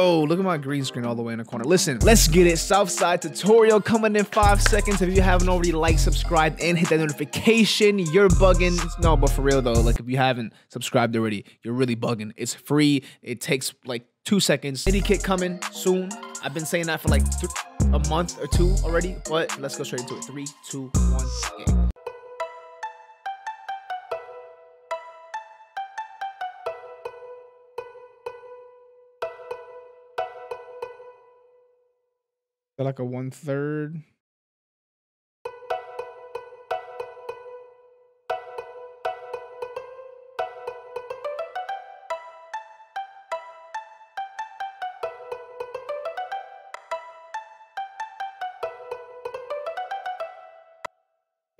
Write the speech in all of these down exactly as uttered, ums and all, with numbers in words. Oh, look at my green screen all the way in the corner. Listen, let's get it. Southside tutorial coming in five seconds. If you haven't already, like, subscribed, and hit that notification, you're bugging. No, but for real though, like if you haven't subscribed already, you're really bugging. It's free. It takes like two seconds. Midi kit coming soon. I've been saying that for like th a month or two already, but let's go straight into it. Three, two, one, game. Like a one third.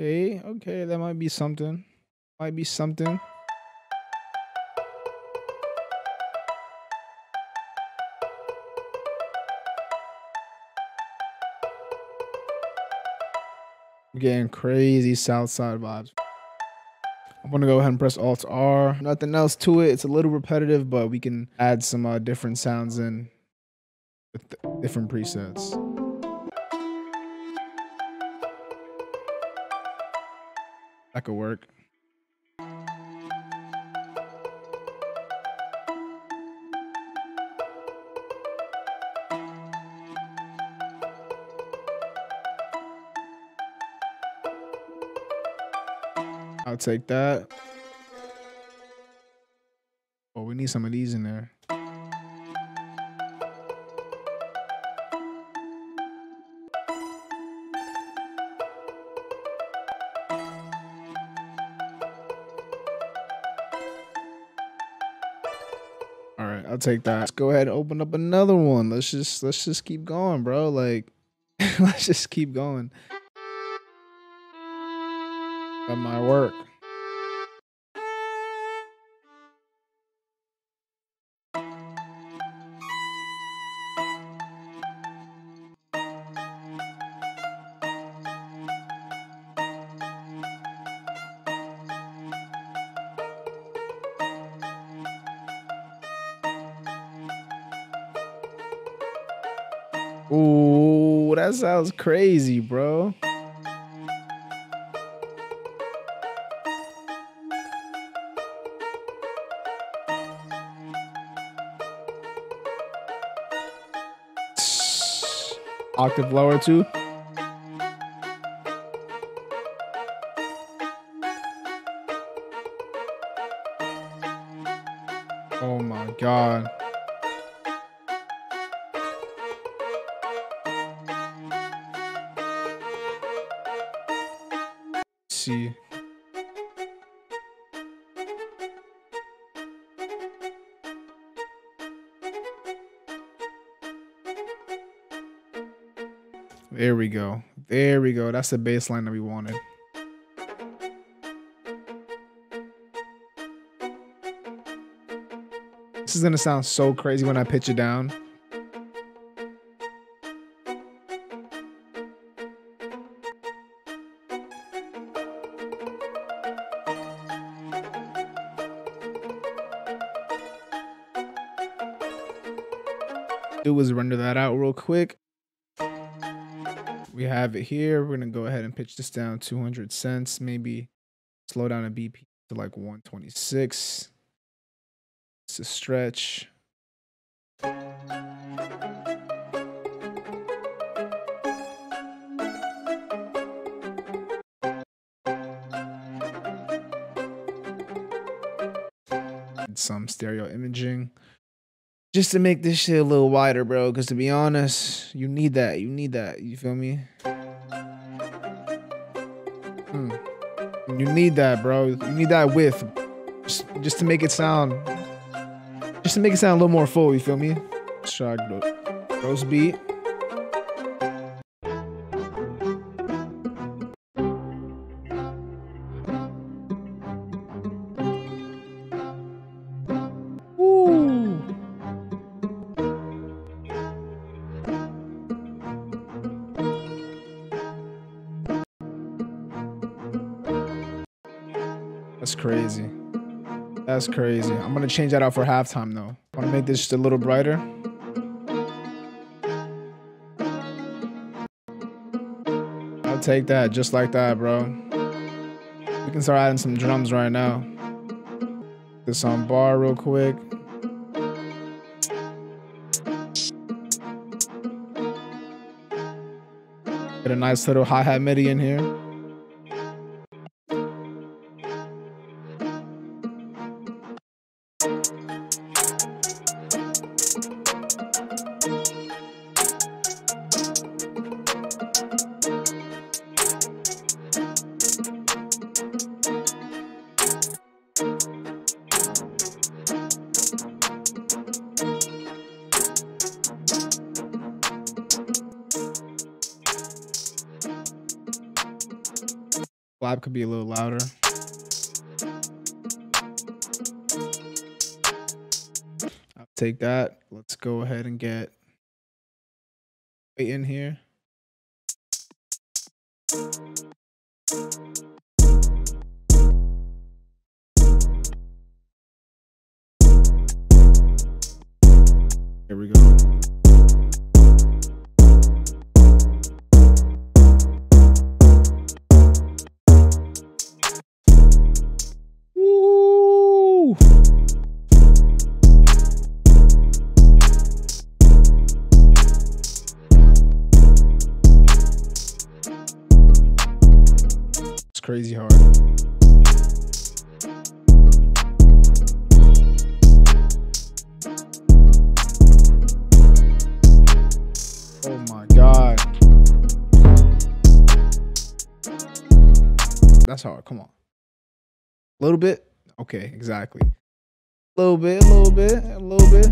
Okay, okay, that might be something. Might be something. Getting crazy Southside vibes. I'm gonna go ahead and press Alt R. Nothing else to it. It's a little repetitive, but we can add some uh, different sounds in with different presets. That could work. I'll take that. Oh, we need some of these in there. All right, I'll take that. Let's go ahead and open up another one. Let's just let's just keep going, bro. Like, let's just keep going. That might work. Ooh, that sounds crazy, bro. Octave lower too. Oh my God. Let's see. There we go. There we go. That's the bass line that we wanted. This is gonna sound so crazy when I pitch it down. Do was render that out real quick. We have it here. We're going to go ahead and pitch this down two hundred cents, maybe slow down a B P to like one twenty-six. It's a stretch. And some stereo imaging. Just to make this shit a little wider, bro, because to be honest, you need that. You need that. You feel me? Mm. You need that, bro. You need that width. Just, just to make it sound... Just to make it sound a little more full, you feel me? Shag gross beat. That's crazy. That's crazy. I'm gonna change that out for halftime though. I wanna make this just a little brighter. I'll take that, just like that, bro. We can start adding some drums right now. This on bar real quick. Get a nice little hi-hat MIDI in here. Lab could be a little louder. I'll take that. Let's go ahead and get weight in here. Here we go. Crazy hard. Oh my God. That's hard. Come on. A little bit. Okay, exactly. A little bit, a little bit, a little bit.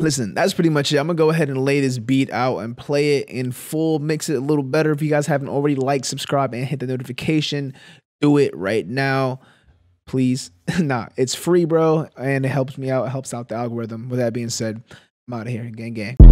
Listen, that's pretty much it. I'm gonna go ahead and lay this beat out and play it in full, mix it a little better. If you guys haven't already, like, subscribe, and hit the notification. Do it right now, please. Nah, it's free, bro, and it helps me out. It helps out the algorithm. With that being said, I'm out of here. Gang, gang.